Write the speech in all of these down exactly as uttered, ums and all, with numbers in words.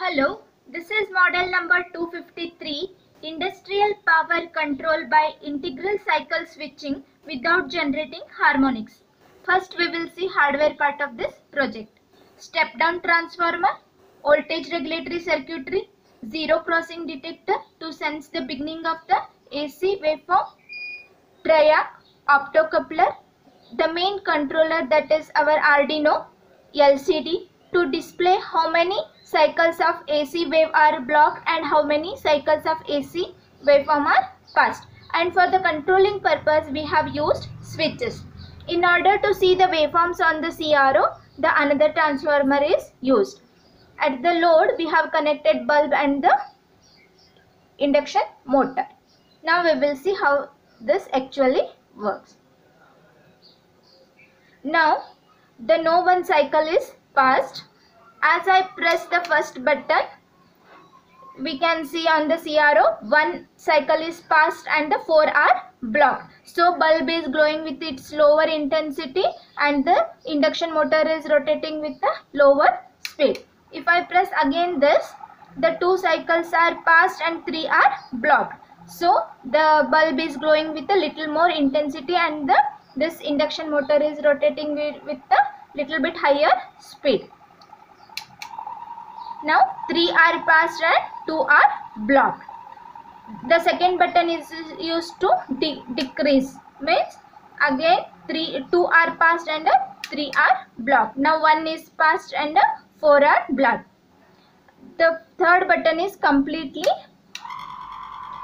Hello, this is model number two fifty-three, industrial power control by integral cycle switching without generating harmonics. First we will see hardware part of this project. Step down transformer, voltage regulatory circuitry, zero crossing detector to sense the beginning of the A C waveform, triac, optocoupler, the main controller that is our Arduino, L C D to display how many cycles of A C wave are blocked and how many cycles of A C waveform are passed. And for the controlling purpose we have used switches. In order to see the waveforms on the C R O, the another transformer is used. At the load we have connected bulb and the induction motor. Now we will see how this actually works. Now the no one cycle is passed. As I press the first button, we can see on the C R O one cycle is passed and the four are blocked. So bulb is glowing with its lower intensity and the induction motor is rotating with the lower speed. If I press again this, the two cycles are passed and three are blocked. So the bulb is glowing with a little more intensity and the this induction motor is rotating with, with a little bit higher speed. Now three are passed and two are blocked. The second button is used to de decrease. Means again three, two are passed and three are blocked. Now one is passed and four are blocked. The third button is completely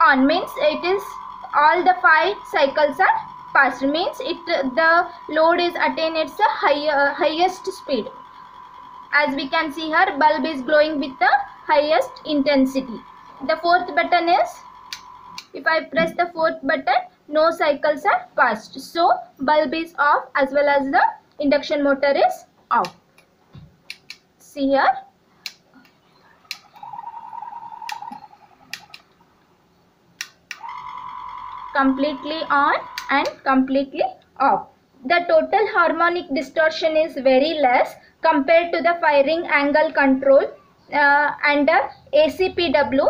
on, means it is all the five cycles are passed, means it the load is attained its a high, uh, highest speed. As we can see here, bulb is glowing with the highest intensity. The fourth button is, if I press the fourth button, no cycles are passed. So bulb is off as well as the induction motor is off. See here. Completely on and completely off. The total harmonic distortion is very less compared to the firing angle control uh, and the A C P W.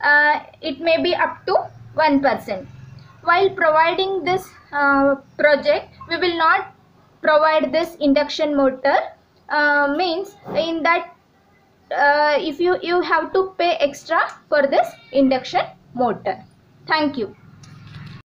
Uh, it may be up to one percent. While providing this uh, project, we will not provide this induction motor. Uh, means in that uh, if you, you have to pay extra for this induction motor. Thank you.